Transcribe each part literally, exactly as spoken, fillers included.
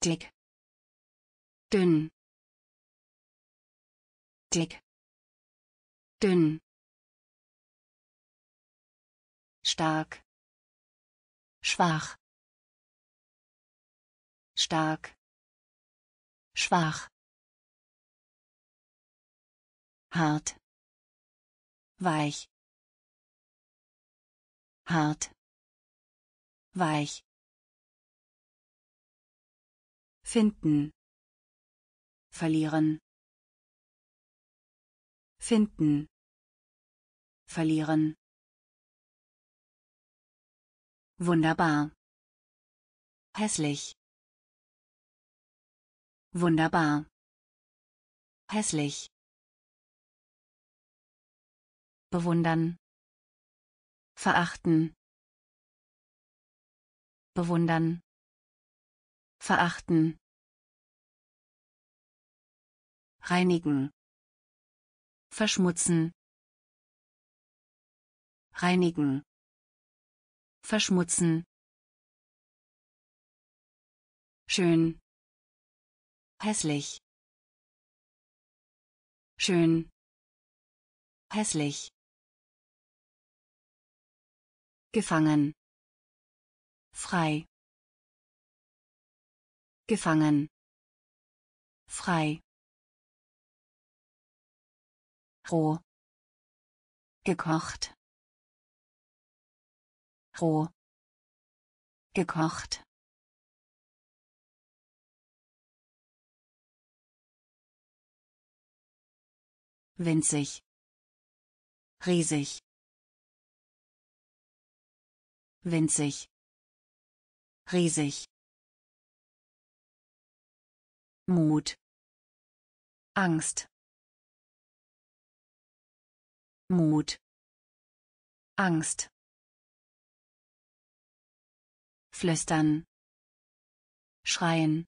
dick, dünn, dick, dünn, stark, schwach, stark, schwach, hart, weich, hart, weich, finden, verlieren, finden, verlieren, wunderbar, hässlich, wunderbar, hässlich, bewundern, verachten, bewundern, verachten, reinigen, verschmutzen, reinigen, verschmutzen, schön, hässlich, schön, hässlich, gefangen, frei, gefangen, frei, roh, gekocht, roh, gekocht, winzig, riesig, winzig, riesig, Mut, Angst, Mut, Angst, flüstern, schreien,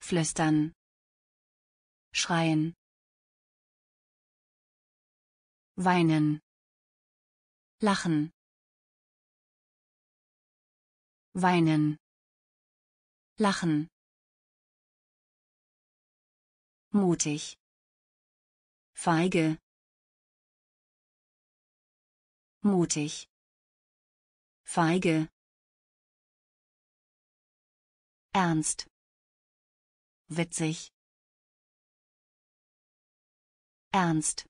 flüstern, schreien, weinen, lachen, weinen, lachen, mutig, feige, mutig, feige, ernst, witzig, ernst,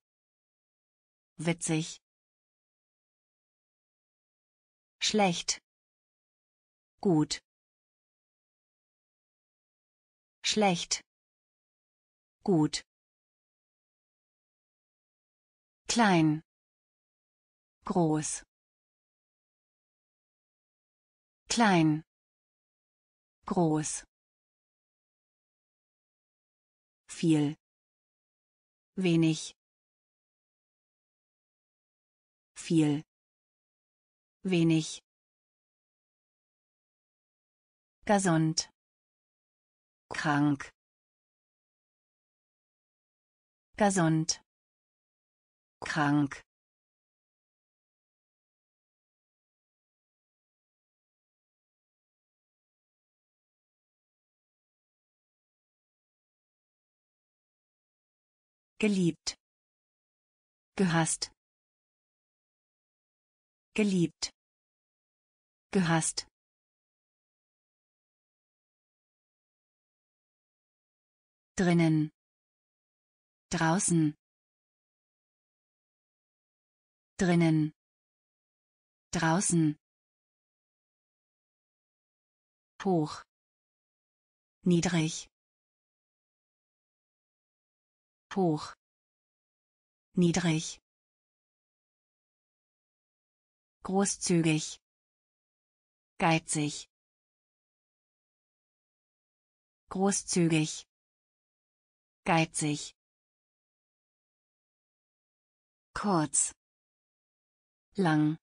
witzig, schlecht, gut, schlecht, gut, klein, groß, klein, groß, viel, wenig, viel, wenig, gesund, krank, gesund, krank, geliebt, gehasst, geliebt, gehasst, drinnen, draußen, drinnen, draußen, hoch, niedrig, hoch, niedrig, großzügig, geizig, großzügig, geizig, kurz, lang,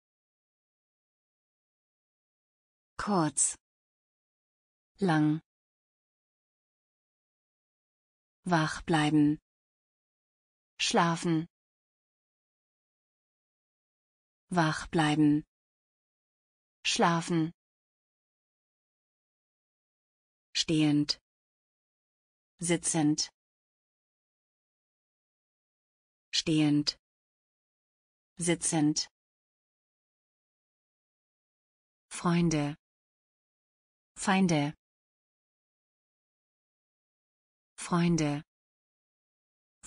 kurz, lang, wach bleiben, schlafen, wach bleiben, schlafen, stehend, sitzend, stehend, sitzend, Freunde, Feinde, Freunde,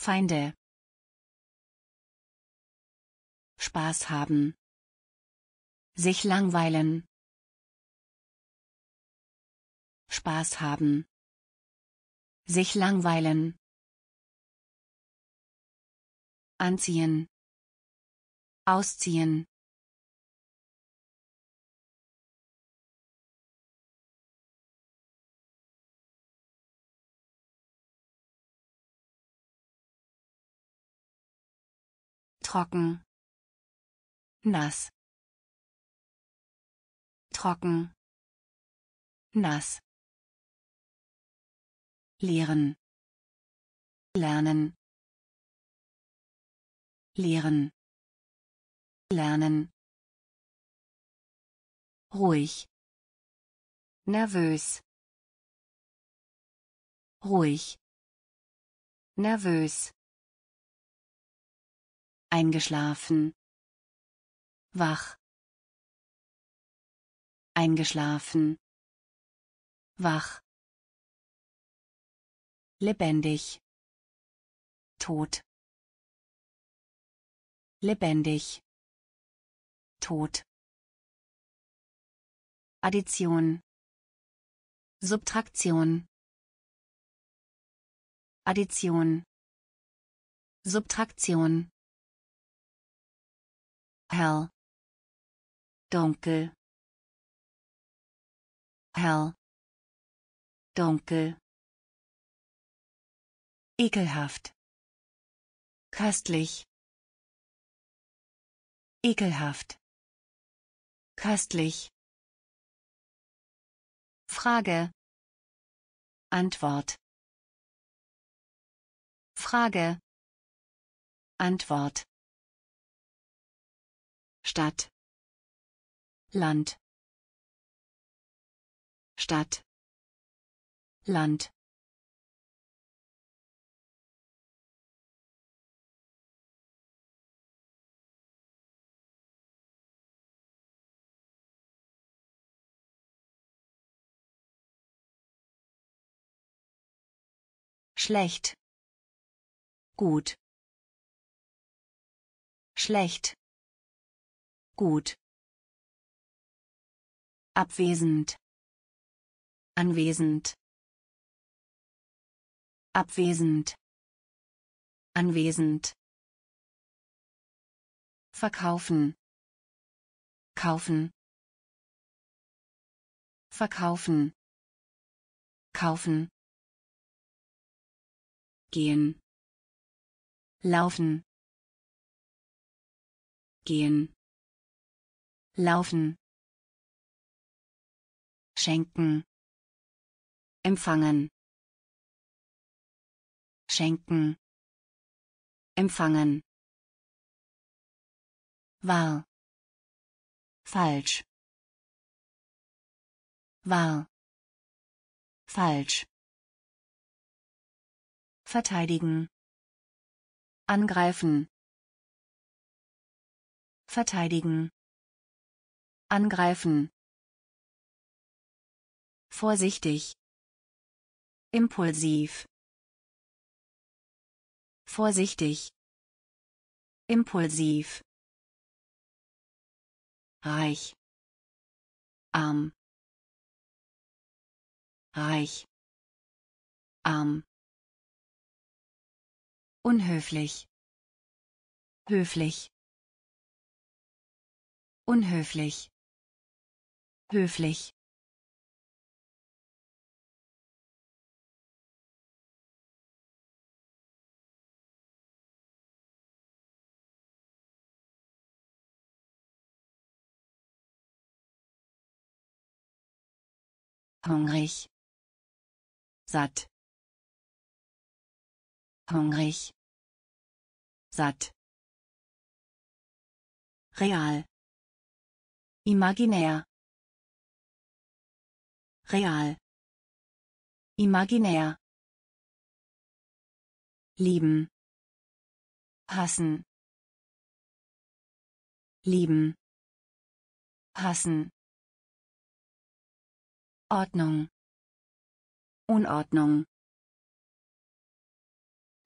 Feinde, Spaß haben, sich langweilen, Spaß haben, sich langweilen, anziehen, ausziehen, trocken, nass, trocken, nass, lehren, lernen, lehren, lernen, ruhig, nervös, ruhig, nervös, eingeschlafen, wach, eingeschlafen, wach, lebendig, tot, lebendig, tot, Addition, Subtraktion, Addition, Subtraktion, hell, dunkel, hell, dunkel, ekelhaft, köstlich, ekelhaft, köstlich, Frage, Antwort, Frage, Antwort, Stadt, Land, Stadt, Land, schlecht, gut, schlecht, gut, abwesend, anwesend, abwesend, anwesend, verkaufen, kaufen, verkaufen, kaufen, gehen, laufen, gehen, laufen, schenken, empfangen, schenken, empfangen, wahr, falsch, wahr, falsch, verteidigen, angreifen, verteidigen, angreifen, vorsichtig, impulsiv, vorsichtig, impulsiv, reich, arm, reich, arm, unhöflich, höflich, unhöflich, höflich, hungrig, satt, hungrig, satt, real, imaginär, real, Imaginär. Lieben. Hassen. Lieben. Hassen. Ordnung. Unordnung.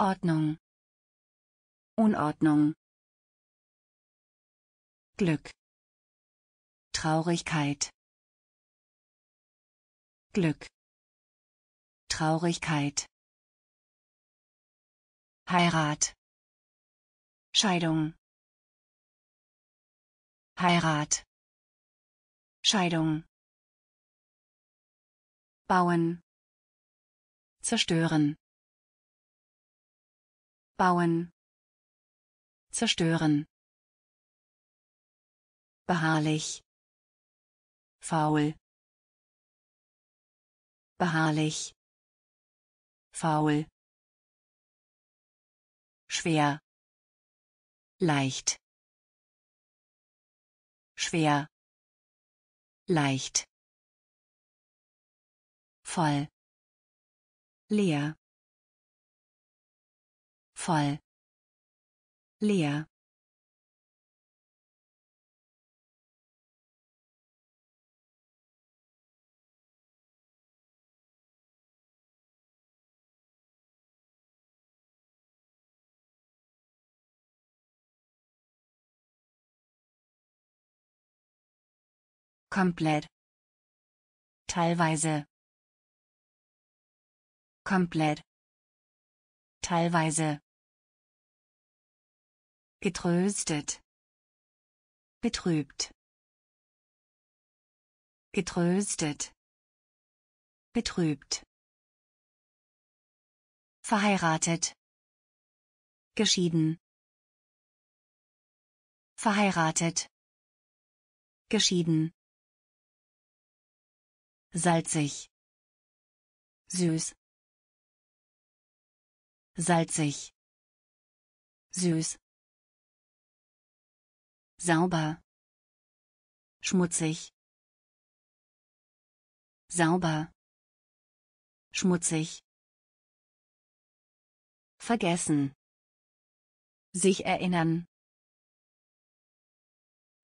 Ordnung. Unordnung. Glück. Traurigkeit. Glück. Traurigkeit. Heirat. Scheidung. Heirat. Scheidung. Bauen. Zerstören. Bauen. Zerstören. Beharrlich. Faul. Beharrlich. Faul. Schwer. Leicht. Schwer. Leicht. Voll. Leer. Voll. Leer. Komplett. Teilweise. Komplett. Teilweise. Getröstet. Betrübt. Getröstet. Betrübt. Verheiratet. Geschieden. Verheiratet. Geschieden. Salzig. Süß. Salzig. Süß. Sauber. Schmutzig. Sauber. Schmutzig. Vergessen. Sich erinnern.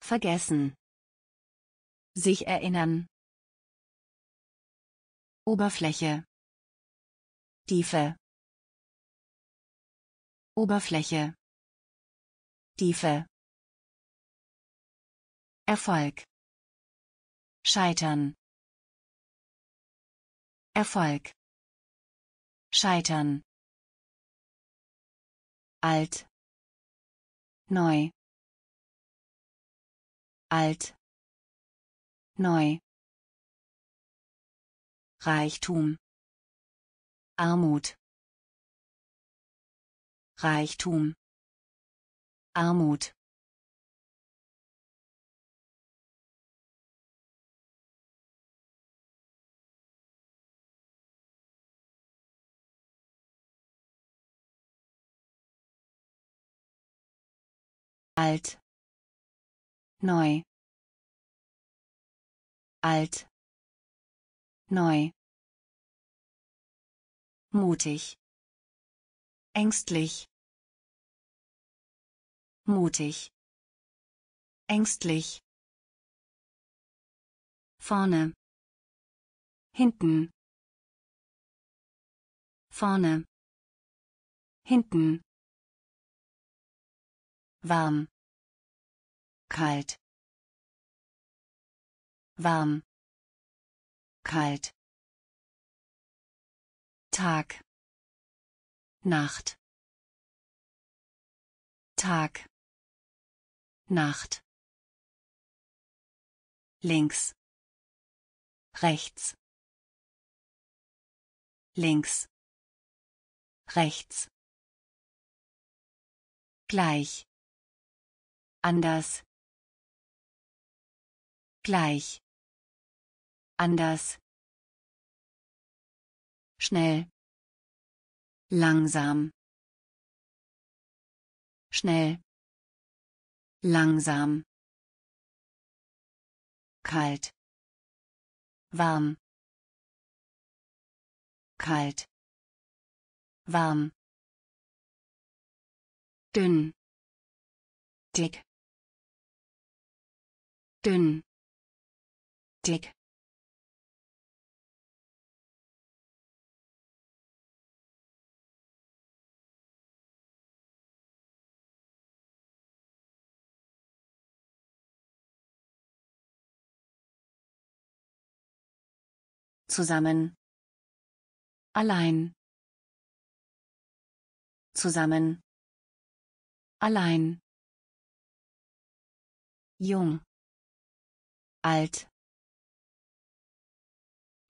Vergessen. Sich erinnern. Oberfläche. Tiefe. Oberfläche. Tiefe. Erfolg. Scheitern. Erfolg. Scheitern. Alt. Neu. Alt. Neu. Reichtum. Armut. Reichtum. Armut. Alt. Neu. Alt. Neu. Mutig. Ängstlich. Mutig. Ängstlich. Vorne. Hinten. Vorne. Hinten. Warm. Kalt. Warm. Kalt. Tag. Nacht. Tag. Nacht. Links. Rechts. Links. Rechts. Gleich. Anders. Gleich. Anders. Schnell. Langsam. Schnell. Langsam. Kalt. Warm. kalt, warm, dünn, dick, dünn, dick. Zusammen, allein, zusammen, allein, jung, alt,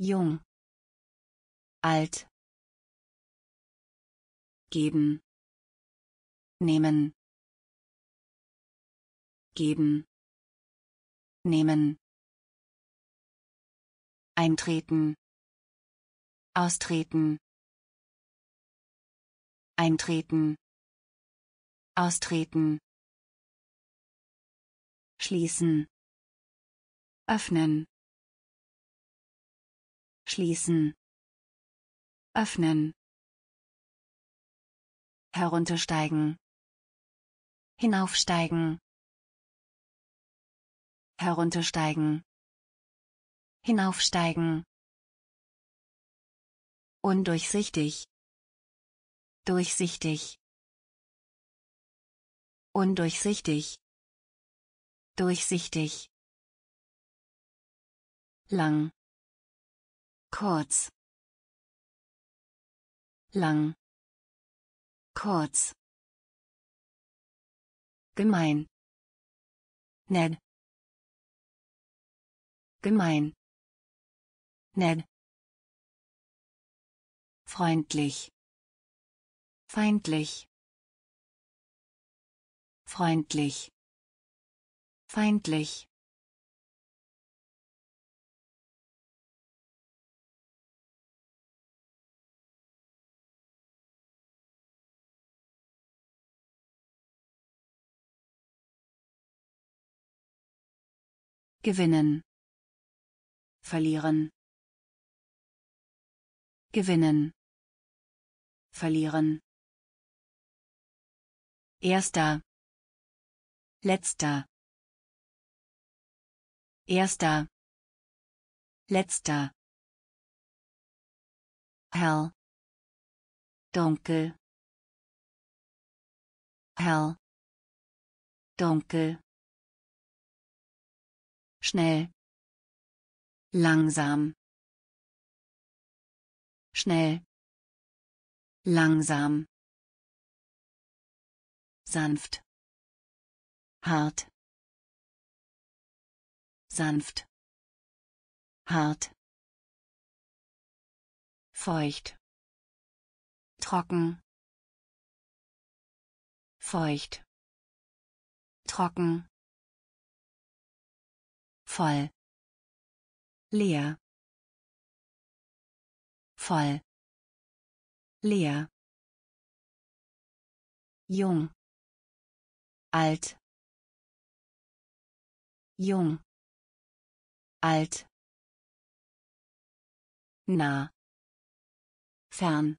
jung, alt, geben, nehmen, geben, nehmen, eintreten, austreten, eintreten, austreten, schließen, öffnen, schließen, öffnen, heruntersteigen, hinaufsteigen, heruntersteigen, hinaufsteigen, undurchsichtig, durchsichtig, undurchsichtig, durchsichtig, lang, kurz, lang, kurz, gemein, nett, gemein, nett, freundlich, feindlich, freundlich, feindlich, gewinnen, verlieren, gewinnen, verlieren, erster, letzter, erster, letzter, hell, dunkel, hell, dunkel, schnell, langsam, schnell, langsam, sanft, hart, sanft, hart, feucht, trocken, feucht, trocken, voll, leer, voll, leer, jung, alt, jung, alt, nah, fern,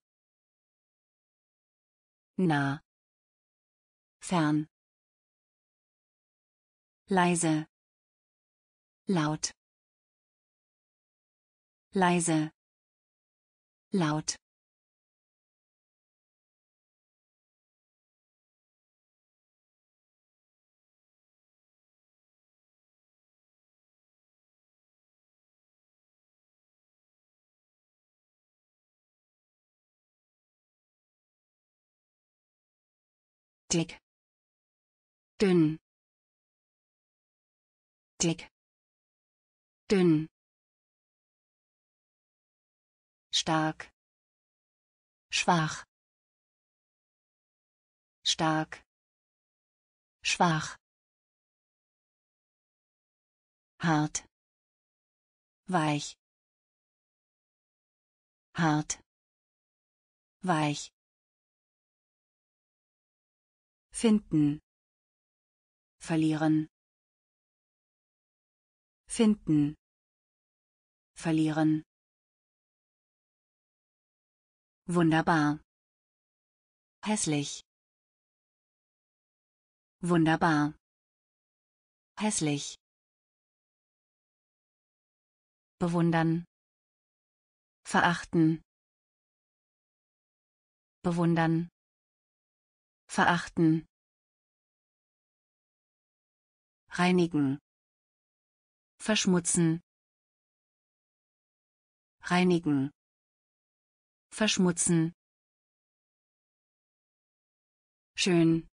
nah, fern, leise, laut, leise, laut, dick, dünn, dick, dünn, stark, schwach, stark, schwach, hart, weich, hart, weich, finden, verlieren, finden, verlieren, Wunderbar. Hässlich. Wunderbar. Hässlich. Bewundern. Verachten. Bewundern. Verachten. Reinigen. Verschmutzen. Reinigen. Verschmutzen. Schön.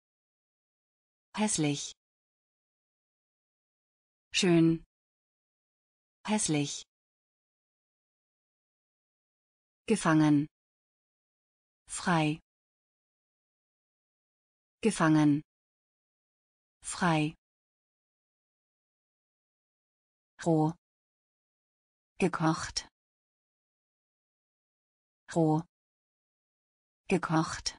Hässlich. Schön. Hässlich. Gefangen. Frei. Gefangen. Frei. Roh. Gekocht. Roh. Gekocht.